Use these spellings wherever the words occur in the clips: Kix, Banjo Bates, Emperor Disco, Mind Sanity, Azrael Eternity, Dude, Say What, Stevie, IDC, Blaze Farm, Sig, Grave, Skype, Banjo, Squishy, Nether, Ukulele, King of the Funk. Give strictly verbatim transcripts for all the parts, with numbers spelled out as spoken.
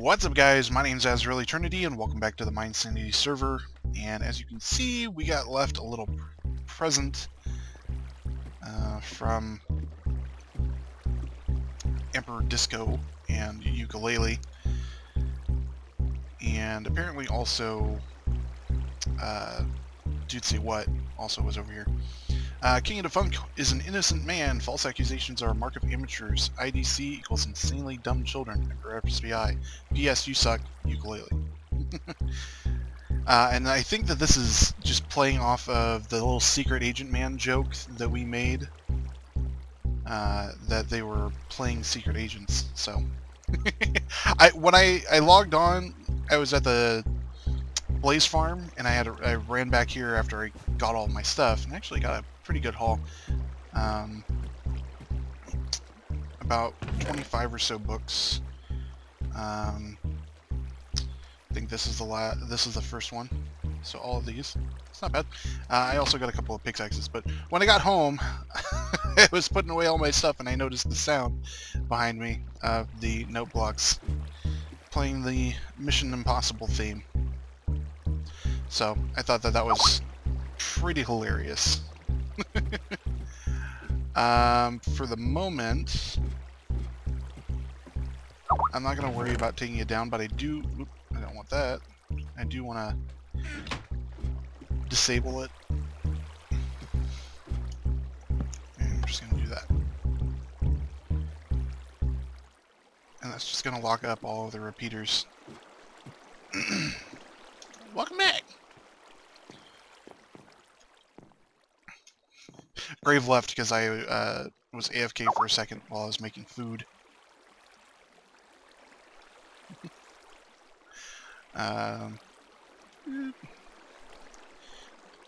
What's up guys, my name is Azrael Eternity and welcome back to the Mind Sanity server. And as you can see, we got left a little present uh, from Emperor Disco and Ukulele, and apparently also uh, Dude, Say What also was over here. Uh, King of the Funk is an innocent man. False accusations are a mark of amateurs. I D C equals insanely dumb children. Or F B I. P S. You suck. Ukulele. uh, and I think that this is just playing off of the little secret agent man joke that we made. Uh, that they were playing secret agents. So, I when I, I logged on, I was at the Blaze Farm, and I had a, I ran back here after I got all my stuff, and actually got a pretty good haul, um, about twenty-five or so books. Um, I think this is the la this is the first one, so all of these. It's not bad. Uh, I also got a couple of pickaxes, but when I got home, I was putting away all my stuff, and I noticed the sound behind me of the note blocks playing the Mission Impossible theme. So I thought that that was pretty hilarious. um, for the moment, I'm not gonna worry about taking it down, but I do. Oops, I don't want that. I do want to disable it. And I'm just gonna do that, and that's just gonna lock up all of the repeaters. Welcome back. Grave left because I uh, was A F K for a second while I was making food. um,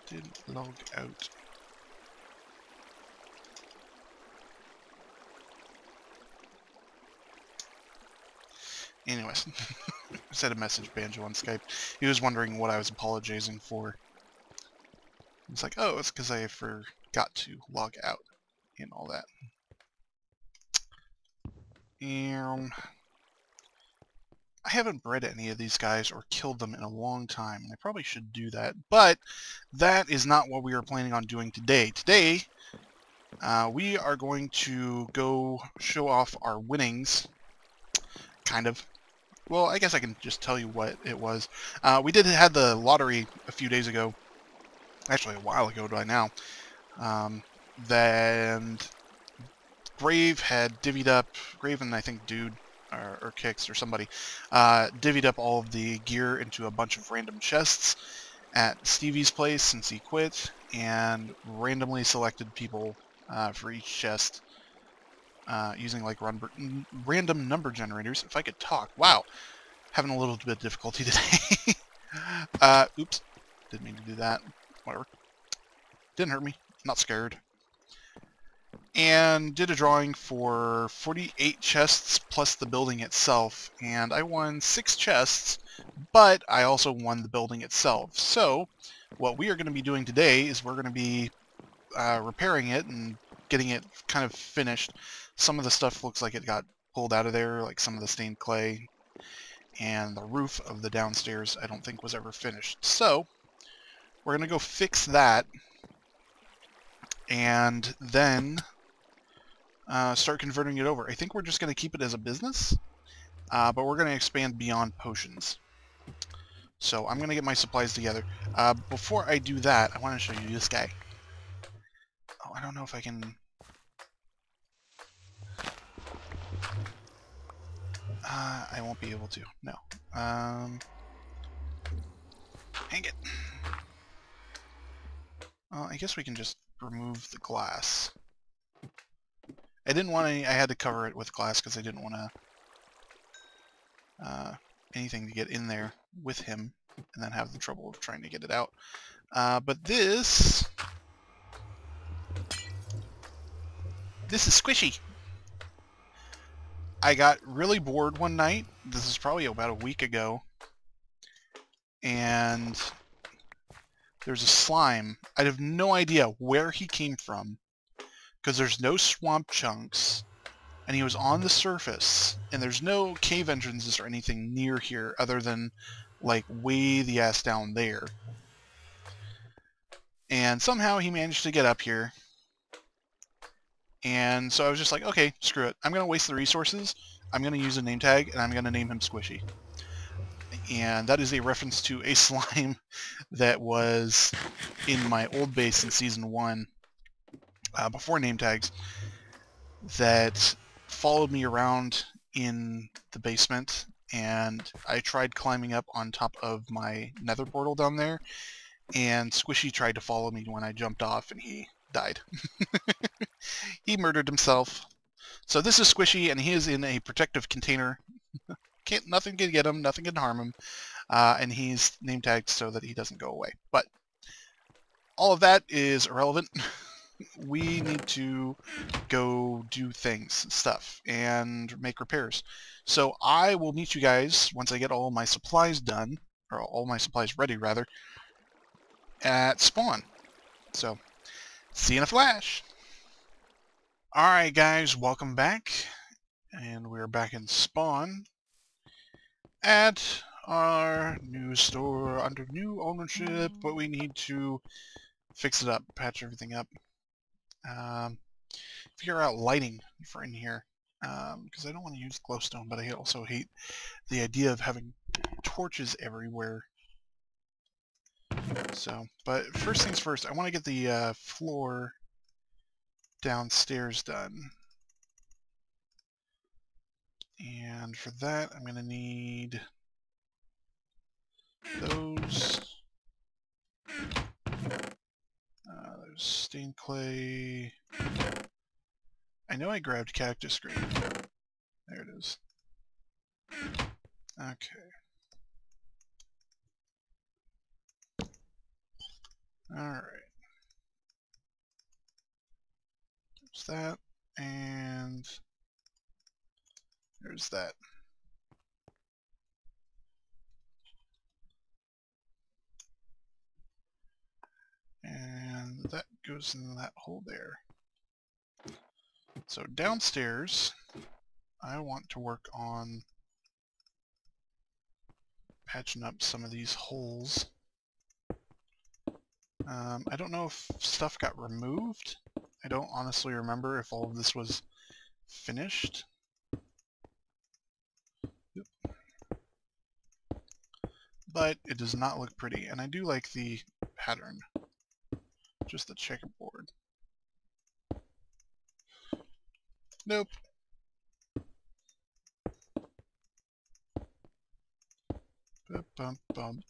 didn't log out. Anyways, I sent a message Banjo on Skype. He was wondering what I was apologizing for. It's like, oh, it's because I forgot to log out and all that. Um, I haven't bred any of these guys or killed them in a long time, and I probably should do that. But that is not what we are planning on doing today. Today, uh, we are going to go show off our winnings, kind of. Well, I guess I can just tell you what it was. Uh, we did had the lottery a few days ago, actually a while ago by now. Um, then Grave had divvied up, Grave and I think Dude or, or Kix or somebody, uh, divvied up all of the gear into a bunch of random chests at Stevie's place since he quit, and randomly selected people uh, for each chest. Uh, using like run random number generators. If I could talk. Wow. Having a little bit of difficulty today. uh, oops. Didn't mean to do that. Whatever. Didn't hurt me. Not scared. And did a drawing for forty-eight chests plus the building itself. And I won six chests, but I also won the building itself. So what we are going to be doing today is we're going to be uh, repairing it and getting it kind of finished. Some of the stuff looks like it got pulled out of there, like some of the stained clay, and the roof of the downstairs I don't think was ever finished. So we're gonna go fix that, and then uh, start converting it over. I think we're just gonna keep it as a business, uh, but we're gonna expand beyond potions. So I'm gonna get my supplies together. Uh, before I do that, I want to show you this guy. Oh, I don't know if I can. Uh, I won't be able to. No. Um, hang it. Well, I guess we can just remove the glass. I didn't want any. I had to cover it with glass because I didn't want to uh, anything to get in there with him, and then have the trouble of trying to get it out. Uh, but this. This is Squishy. I got really bored one night. This is probably about a week ago. And there's a slime. I have no idea where he came from, because there's no swamp chunks. and he was on the surface, and there's no cave entrances or anything near here other than, like, way the ass down there. And somehow he managed to get up here. And so I was just like, okay, screw it. I'm going to waste the resources. I'm going to use a name tag, and I'm going to name him Squishy. And that is a reference to a slime that was in my old base in Season one, uh, before name tags, that followed me around in the basement, and I tried climbing up on top of my nether portal down there, and Squishy tried to follow me when I jumped off, and he died. He murdered himself. So this is Squishy, and he is in a protective container. Can't, nothing can get him, nothing can harm him, uh, and he's name tagged so that he doesn't go away. But all of that is irrelevant. We need to go do things, stuff, and make repairs. So I will meet you guys once I get all my supplies done, or all my supplies ready, rather, at spawn. So, see you in a flash! Alright guys, welcome back, and we're back in spawn at our new store under new ownership, but we need to fix it up, patch everything up. Um, figure out lighting for in here, because um, I don't want to use glowstone, but I also hate the idea of having torches everywhere. So, but first things first, I want to get the uh, floor downstairs done, and for that I'm going to need those. Uh, there's stained clay. I know I grabbed cactus green. There it is. Okay. Alright. There's that, and there's that. And that goes in that hole there. So downstairs, I want to work on patching up some of these holes. Um, I don't know if stuff got removed. I don't honestly remember if all of this was finished. Yep. But it does not look pretty, and I do like the pattern. Just the checkerboard. Nope. Bum, bum, bum.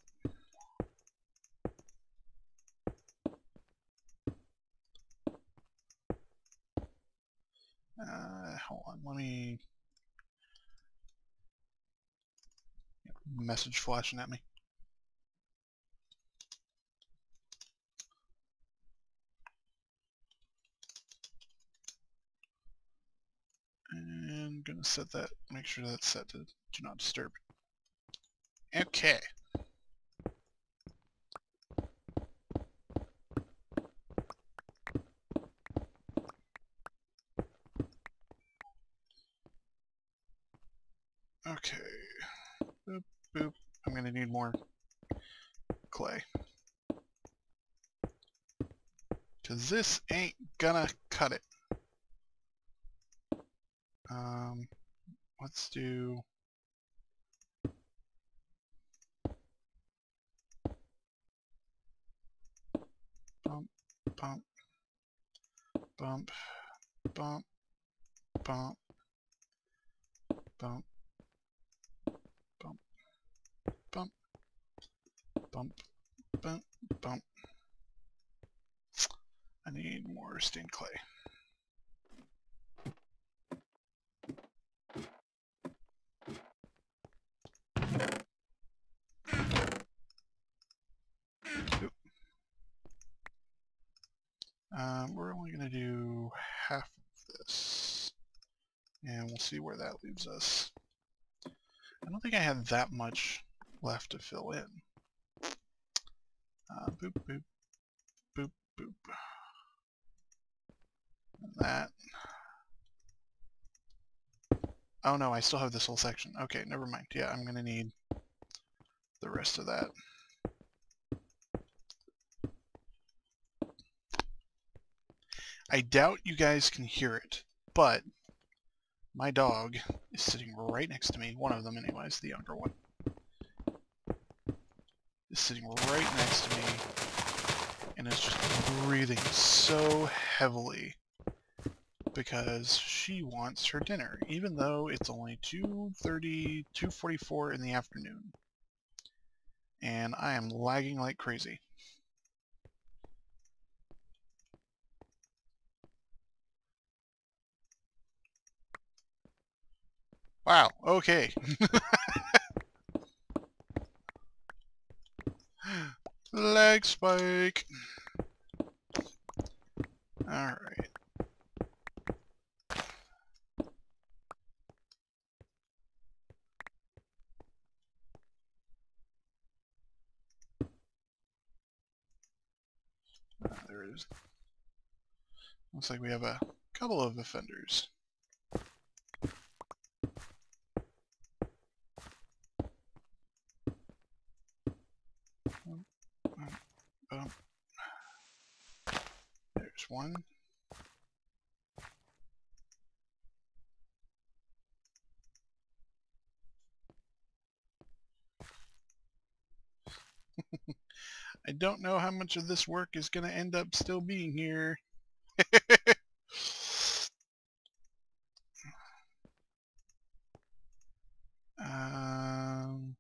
Uh, hold on, let me... Message flashing at me. And gonna set that, make sure that's set to do not disturb. Okay. Okay. Boop, boop. I'm gonna need more clay. Cause this ain't gonna cut it. Um, let's do bump, bump, bump, bump, bump, bump, bump, bump, bump, bump, bump. I need more stained clay. Um, we're only going to do half of this, and we'll see where that leaves us. I don't think I had that much left to fill in. Uh, boop, boop, boop, boop. And that. Oh no, I still have this whole section. Okay, never mind. Yeah, I'm gonna need the rest of that. I doubt you guys can hear it, but my dog is sitting right next to me. One of them, anyways, the younger one. Is sitting right next to me and is just breathing so heavily because she wants her dinner, even though it's only two thirty, two forty-four in the afternoon. And I am lagging like crazy. Wow, okay. Lag spike. Alright. Ah, there it is. Looks like we have a couple of offenders. There's one. I don't know how much of this work is going to end up still being here. um...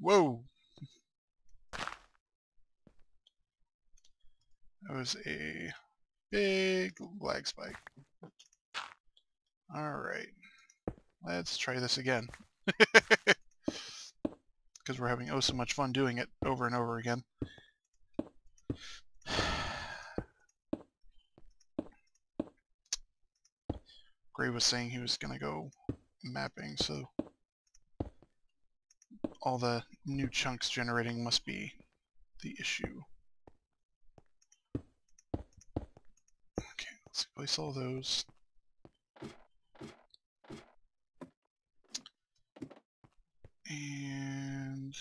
Whoa! That was a big lag spike. Alright. Let's try this again. Because we're having oh so much fun doing it over and over again. Gray was saying he was going to go mapping, so all the new chunks generating must be the issue. Okay, let's place all those. And...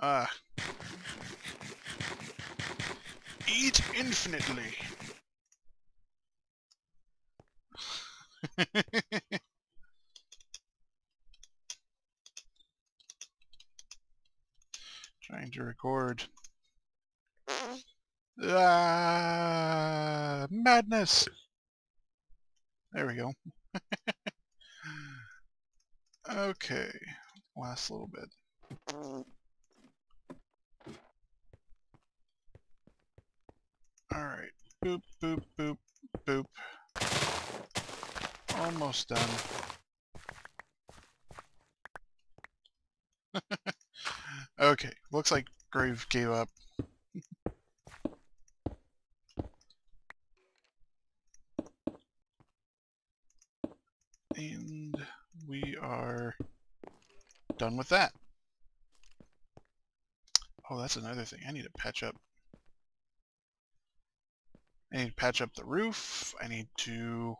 Ah! Eat infinitely! Trying to record. Ah, madness! There we go. Okay, last little bit. Alright, boop, boop, boop, boop. Almost done. Okay, looks like Grave gave up. And we are done with that. Oh, that's another thing. I need to patch up. I need to patch up the roof. I need to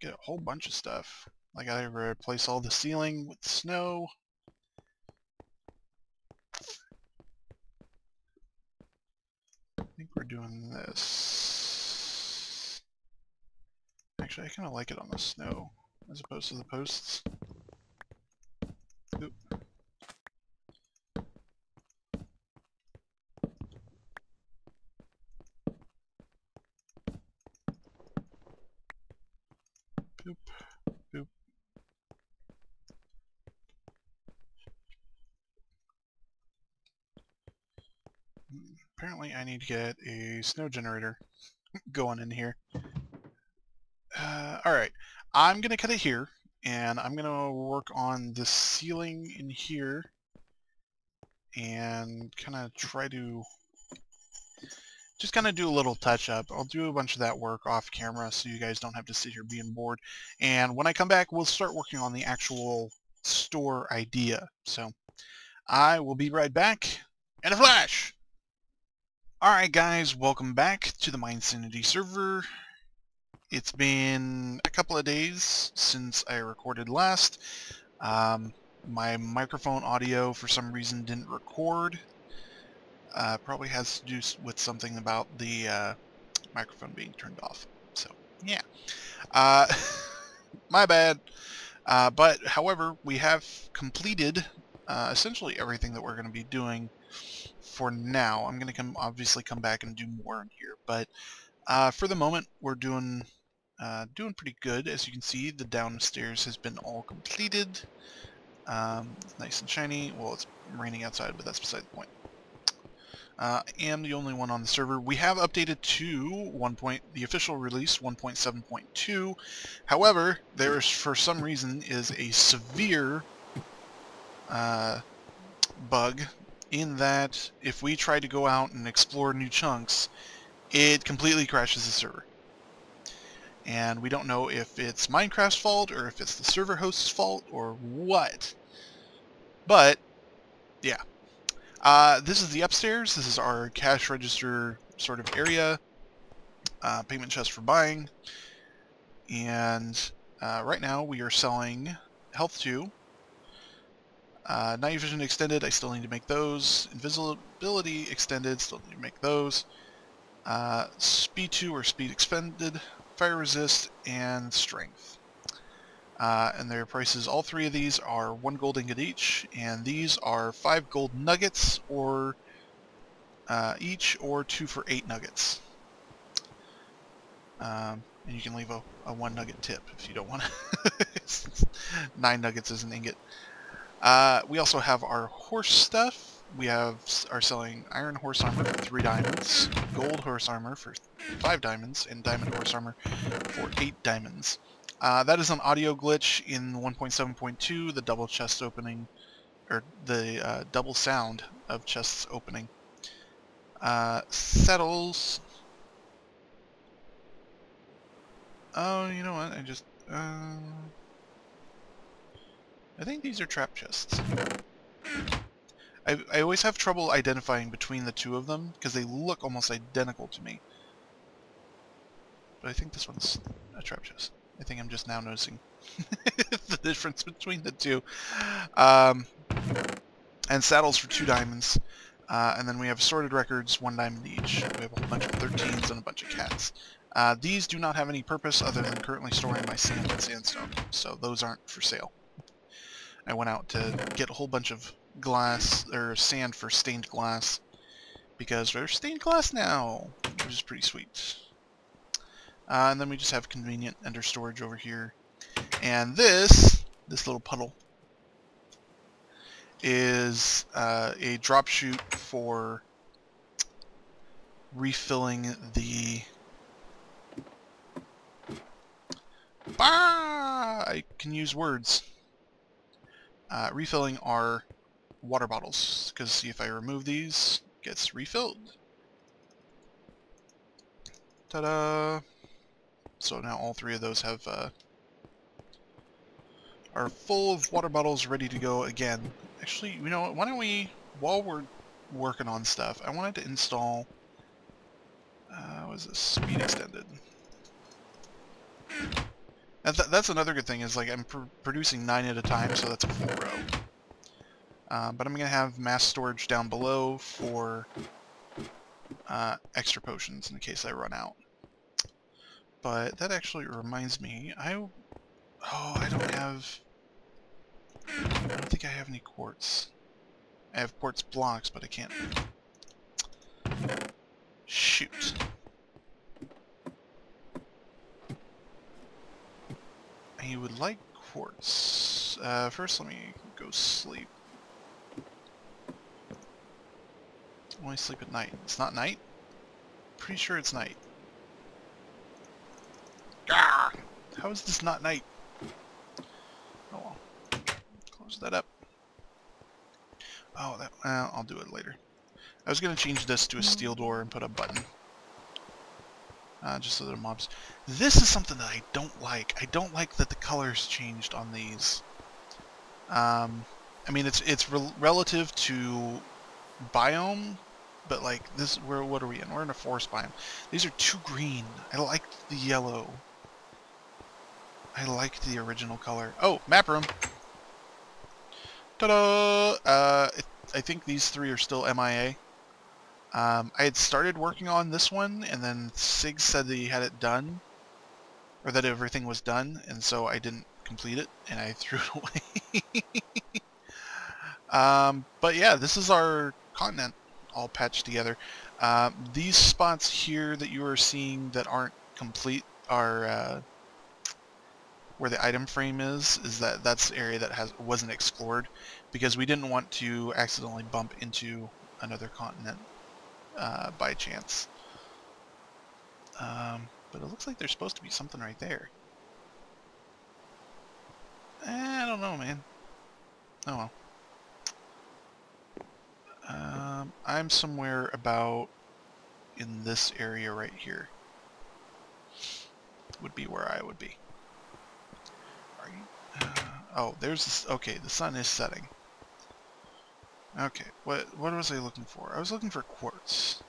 get a whole bunch of stuff. Like I gotta replace all the ceiling with snow. I think we're doing this. Actually, I kind of like it on the snow as opposed to the posts. Oop. Boop. Boop. Hmm. Apparently I need to get a snow generator going in here. Uh, Alright, I'm going to cut it here, and I'm going to work on the ceiling in here, and kind of try to just kind of do a little touch-up. I'll do a bunch of that work off camera so you guys don't have to sit here being bored. And when I come back, we'll start working on the actual store idea. So I will be right back in a flash! Alright guys, welcome back to the Mind Sanity server. It's been a couple of days since I recorded last. Um, my microphone audio for some reason didn't record. Uh, probably has to do with something about the uh, microphone being turned off. So, yeah. Uh, my bad. Uh, but, however, we have completed uh, essentially everything that we're going to be doing. For now, I'm gonna come obviously come back and do more in here, but uh, for the moment we're doing uh, doing pretty good. As you can see, the downstairs has been all completed, um, nice and shiny. Well, it's raining outside, but that's beside the point. Uh, I am the only one on the server. We have updated to one point the official release one point seven point two. However, there is for some reason is a severe uh, bug. In that, if we try to go out and explore new chunks, it completely crashes the server. And we don't know if it's Minecraft's fault, or if it's the server host's fault, or what. But, yeah. Uh, this is the upstairs. This is our cash register sort of area. Uh, payment chest for buying. And uh, right now we are selling Health two. Uh, night vision extended, I still need to make those. Invisibility extended, still need to make those. Uh, speed two or speed expended, fire resist, and strength. Uh, and their prices, all three of these are one gold ingot each, and these are five gold nuggets or uh, each, or two for eight nuggets. Um, and you can leave a, a one nugget tip if you don't want to. Nine nuggets is an ingot. Uh, we also have our horse stuff. We have are selling iron horse armor for three diamonds, gold horse armor for five diamonds, and diamond horse armor for eight diamonds. Uh, that is an audio glitch in one point seven point two, the double chest opening, or the uh, double sound of chests opening. Uh, settles. Oh, you know what? I just. Uh... I think these are trap chests. I, I always have trouble identifying between the two of them, because they look almost identical to me. But I think this one's a trap chest. I think I'm just now noticing the difference between the two. Um, and saddles for two diamonds. Uh, and then we have assorted records, one diamond each. We have a whole bunch of thirteens and a bunch of cats. Uh, these do not have any purpose other than currently storing my sand and sandstone, so those aren't for sale. I went out to get a whole bunch of glass, or sand for stained glass, because we're stained glass now, which is pretty sweet. Uh, and then we just have convenient under storage over here. And this, this little puddle, is uh, a drop chute for refilling the... Bah! I can use words. Uh, refilling our water bottles, because see if I remove these, it gets refilled. Ta-da! So now all three of those have uh, are full of water bottles ready to go again. Actually, you know what? Why don't we, while we're working on stuff, I wanted to install. Uh, what is this? Speed extended. That's another good thing, is like I'm pr producing nine at a time, so that's a full row. Uh, but I'm going to have mass storage down below for uh, extra potions in case I run out. But that actually reminds me, I... Oh, I don't have... I don't think I have any quartz. I have quartz blocks, but I can't... Shoot. I would like quartz. Uh, first, let me go sleep. I only sleep at night. It's not night? Pretty sure it's night. Gah! How is this not night? Oh well. Close that up. Oh, that. Uh, I'll do it later. I was going to change this to a steel door and put a button. Uh, just so they're mobs. This is something that I don't like. I don't like that the colors changed on these. Um, I mean, it's it's re relative to biome But like this, where what are we in? We're in a forest biome. These are too green. I like the yellow. I liked the original color. Oh, map room. Ta-da! Uh, it, I think these three are still M I A. Um, I had started working on this one, and then Sig said that he had it done, or that everything was done, and so I didn't complete it, and I threw it away. um, but yeah, this is our continent all patched together. Um, these spots here that you are seeing that aren't complete are uh, where the item frame is. Is that that's the area that has wasn't explored because we didn't want to accidentally bump into another continent. Uh, by chance. Um, but it looks like there's supposed to be something right there. Eh, I don't know, man. Oh well. Um, I'm somewhere about in this area right here. Would be where I would be. Are you? Uh, oh, there's this, okay, the sun is setting. Okay, what what was I looking for? I was looking for quartz.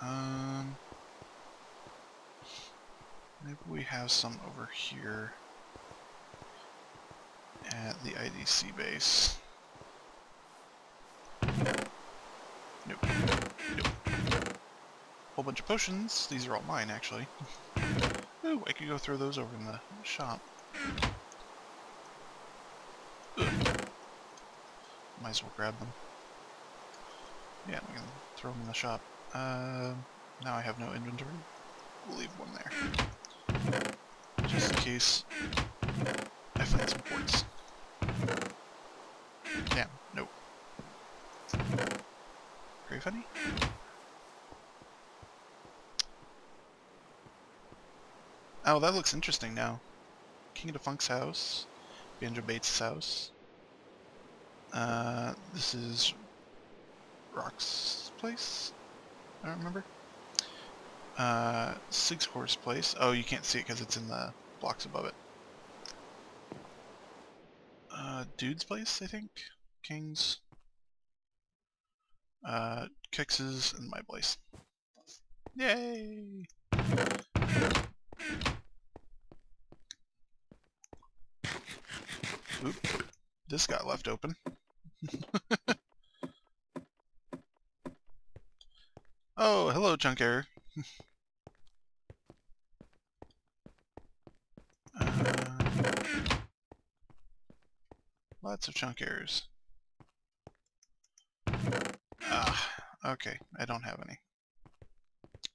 Um, maybe we have some over here at the I D C base. Nope. Nope. Whole bunch of potions. These are all mine, actually. Ooh, I could go throw those over in the shop. Might as well grab them. Yeah, we can throw them in the shop. Uh, now I have no inventory. We'll leave one there. Just in case I find some quartz. Damn, nope. Very funny. Oh, that looks interesting now. King of the Funk's house. Banjo Bates' house. Uh, this is Rock's place? I don't remember. Uh, Six Horse place. Oh, you can't see it because it's in the blocks above it. Uh, Dude's place, I think? King's. Uh, Kix's and my place. Yay! Oop. This got left open. Oh, hello, Chunk Error. uh, lots of Chunk Errors. Ah, okay. I don't have any.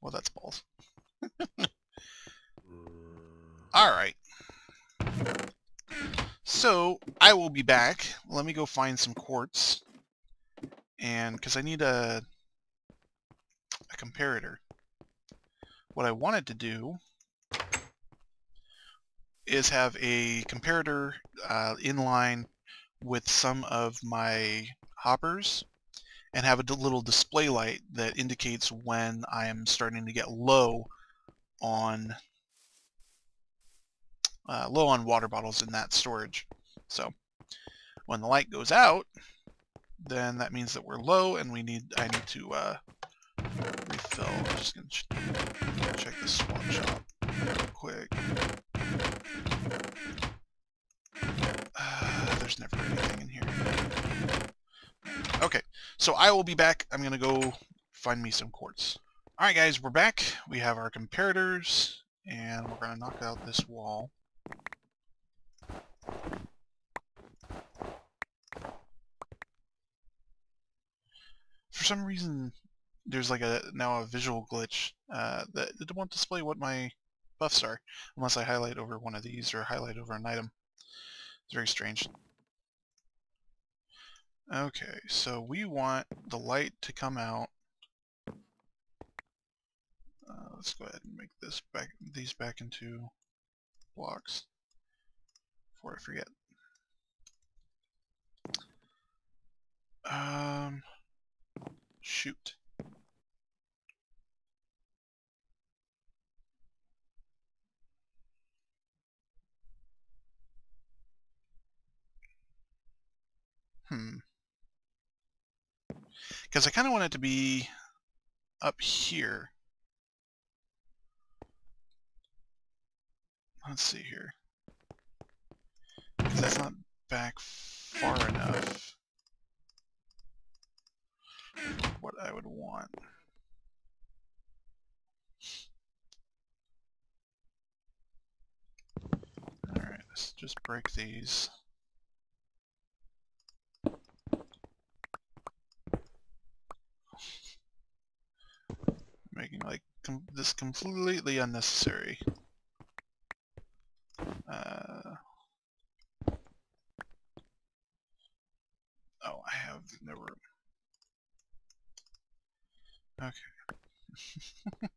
Well, that's balls. Alright. So, I will be back. Let me go find some quartz. And, because I need a, a comparator. What I wanted to do is have a comparator uh, in line with some of my hoppers and have a little display light that indicates when I am starting to get low on... Uh, low on water bottles in that storage. So when the light goes out, then that means that we're low and we need I need to uh, refill. I'm just gonna ch check the swap shop real quick. Uh, there's never anything in here. Okay, so I will be back. I'm gonna go find me some quartz. Alright guys, we're back. We have our comparators and we're gonna knock out this wall. For some reason, there's like a now a visual glitch uh, that it won't display what my buffs are unless I highlight over one of these or highlight over an item. It's very strange. Okay, so we want the light to come out. Uh, let's go ahead and make this back these back into blocks before I forget. Um, shoot. Hmm. because I kind of want it to be up here. Let's see here. Because that's not back far enough. What I would want. Alright, let's just break these. Making like com this completely unnecessary. Uh, oh, I have no room. Okay.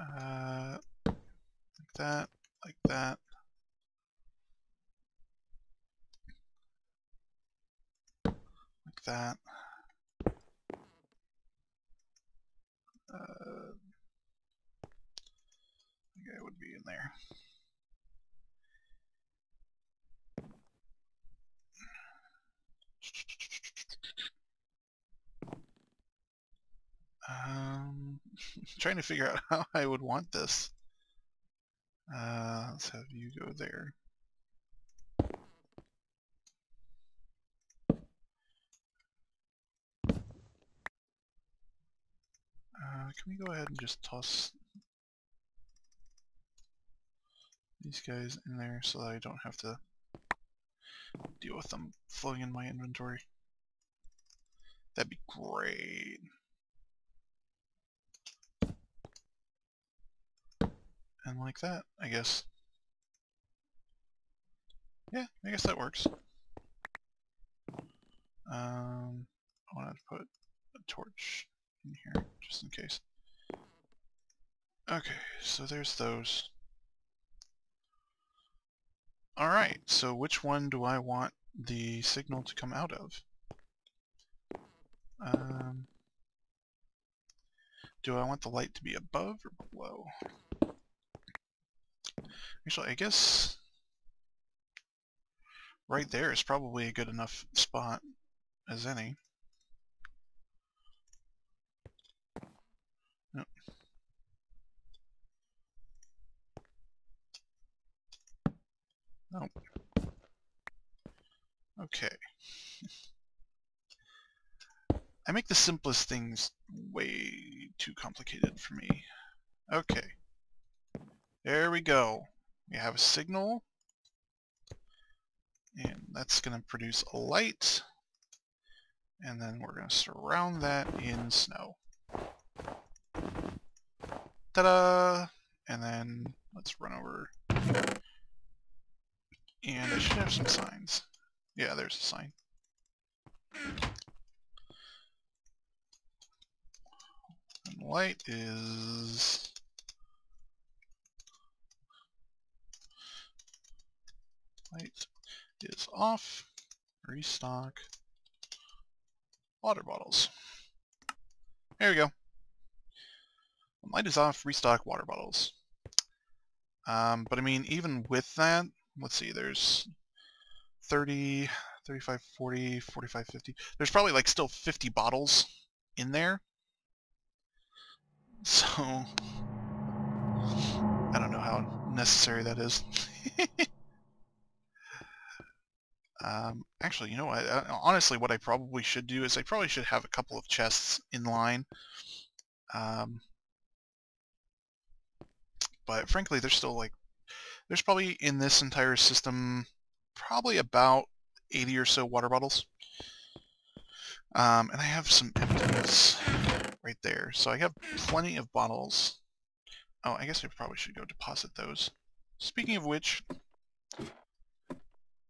uh, like that, like that. Like that. Uh, I think I would be in there. Um, trying to figure out how I would want this. Uh, let's have you go there. Uh, can we go ahead and just toss these guys in there so that I don't have to deal with them floating in my inventory? That'd be great. And like that, I guess. Yeah, I guess that works. Um, I want to put a torch in here, just in case. Okay, so there's those. Alright, so which one do I want the signal to come out of? Um, do I want the light to be above or below? Actually, I guess right there is probably a good enough spot as any. Nope. Nope. Okay. I make the simplest things way too complicated for me. Okay. There we go. We have a signal, and that's going to produce a light, and then we're going to surround that in snow. Ta-da! And then let's run over, and I should have some signs. Yeah, there's a sign. And light is... light is off. Restock water bottles. There we go. Light is off. Restock water bottles. Um, but I mean, even with that, let's see, there's thirty, thirty-five, forty, forty-five, fifty. There's probably like still fifty bottles in there. So, I don't know how necessary that is. Um, actually, you know what, honestly what I probably should do is I probably should have a couple of chests in line. Um, but frankly, there's still like, there's probably in this entire system, probably about eighty or so water bottles. Um, and I have some empties right there. So I have plenty of bottles. Oh, I guess I probably should go deposit those. Speaking of which...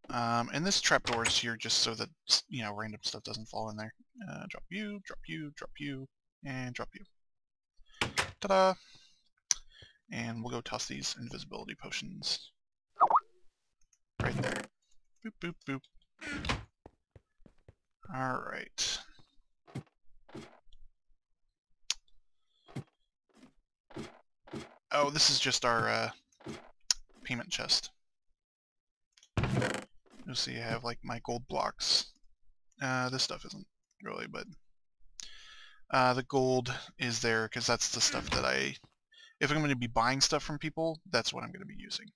Um, and this trapdoor is here just so that, you know, random stuff doesn't fall in there. Uh, drop you, drop you, drop you, and drop you. Ta-da! And we'll go toss these invisibility potions. Right there. Boop, boop, boop. Alright. Oh, this is just our, uh, payment chest. You'll see I have like my gold blocks. Uh, this stuff isn't really, but Uh, the gold is there because that's the stuff that I... If I'm going to be buying stuff from people, that's what I'm going to be using.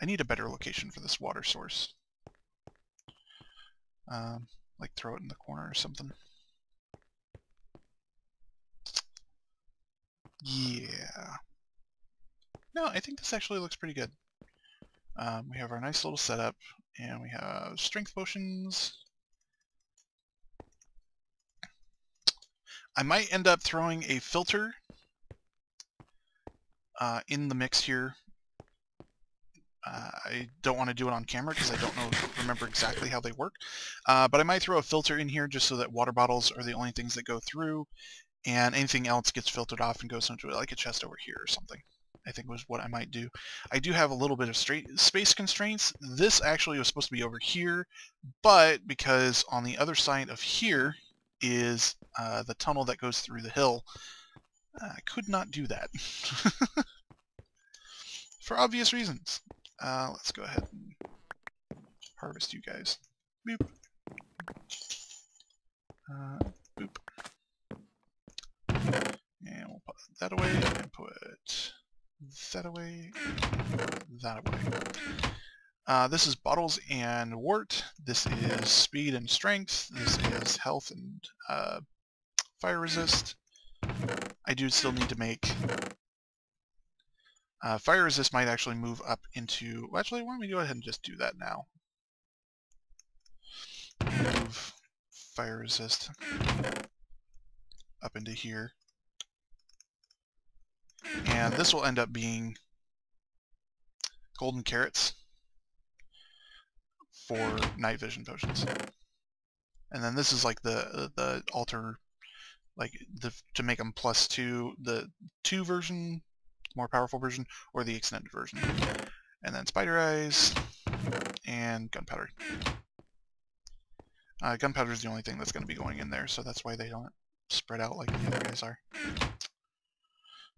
I need a better location for this water source. Um, like throw it in the corner or something. Yeah. No, I think this actually looks pretty good. Um, we have our nice little setup, and we have strength potions. I might end up throwing a filter uh, in the mix here. Uh, I don't want to do it on camera because I don't know remember exactly how they work. Uh, but I might throw a filter in here just so that water bottles are the only things that go through, and anything else gets filtered off and goes into like a chest over here or something. I think was what I might do. I do have a little bit of straight space constraints. This actually was supposed to be over here, but because on the other side of here is uh, the tunnel that goes through the hill, I could not do that for obvious reasons. Uh, let's go ahead and harvest you guys. Boop. Uh, boop. And we'll put that away, and put that away, that away. Uh, this is bottles and wart. This is speed and strength. This is health and uh, fire resist. I do still need to make... Uh, fire resist might actually move up into... Well, actually, why don't we go ahead and just do that now? Move fire resist up into here. And this will end up being golden carrots for night vision potions. And then this is like the the altar, like the to make them plus two, the two version. More powerful version, or the extended version. And then spider eyes, and gunpowder. Uh, gunpowder is the only thing that's going to be going in there, so that's why they don't spread out like the other guys are.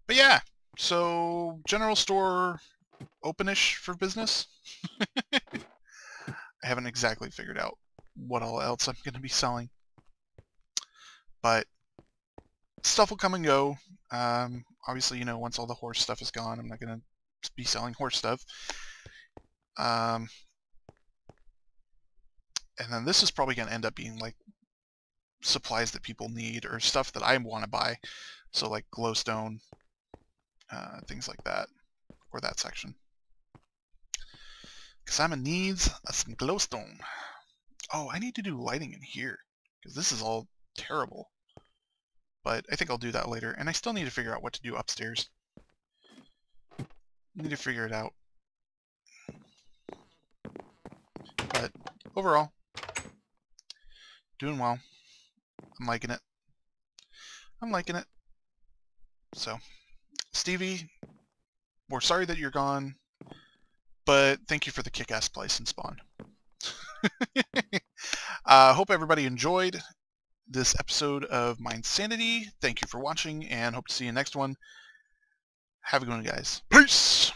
But yeah, so general store openish for business. I haven't exactly figured out what all else I'm going to be selling. But stuff will come and go. Um, obviously, you know, once all the horse stuff is gone, I'm not going to be selling horse stuff. Um, and then this is probably going to end up being, like, supplies that people need, or stuff that I want to buy. So, like, glowstone, uh, things like that, or that section. Because I'm in need of some glowstone. Oh, I need to do lighting in here, because this is all terrible. But I think I'll do that later, and I still need to figure out what to do upstairs. Need to figure it out. But overall, doing well. I'm liking it. I'm liking it. So, Stevie, we're sorry that you're gone, but thank you for the kick-ass place and spawn. I uh, hope everybody enjoyed this episode of Mind Sanity. Thank you for watching, and hope to see you next one. Have a good one, guys. Peace!